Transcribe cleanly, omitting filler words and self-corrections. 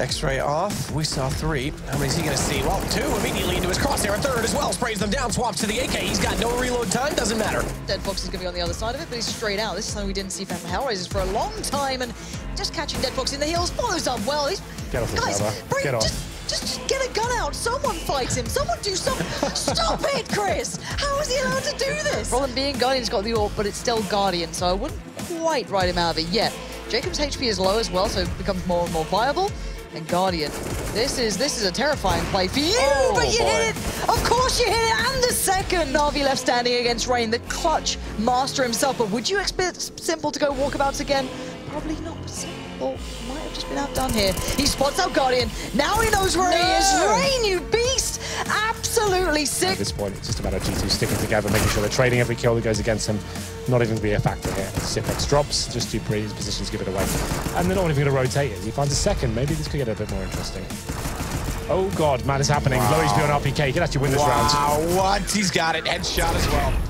X-ray off. We saw three. How many is he going to see? Well, two immediately into his crosshair. A third as well. Sprays them down. Swaps to the AK. He's got no reload time. Doesn't matter. Deadfox is going to be on the other side of it, but he's straight out. This is something we didn't see from Hellraisers for a long time. And just catching Deadfox in the heels. Follows up well. He's... Get off the cover. Get off. Just get a gun out. Someone fight him. Someone do something. Stop it, Chris. How is he allowed to do this? Problem being, Guardian's got the AWP, but it's still Guardian, so I wouldn't quite write him out of it yet. Jacob's HP is low as well, so it becomes more and more viable. And Guardian, this is a terrifying play for you, but you hit it. Of course you hit it, and the second. Navi left standing against Rain, the clutch master himself. But would you expect Simple to go walkabouts again? Probably not. Simple might have just been outdone here. He spots out Guardian. Now he knows where he is. Rain, you beast! Absolutely sick. At this point, it's just a matter of G2 sticking together, making sure they're trading every kill that goes against him. Not even going to be a factor here. Sipex drops, just too pretty, his positions give it away. And they're not even going to rotate it. He finds a second. Maybe this could get a bit more interesting. Oh, God, mad is happening. Wow. Low HP on RPK. He can actually win this round. Wow, what? He's got it. Headshot as well.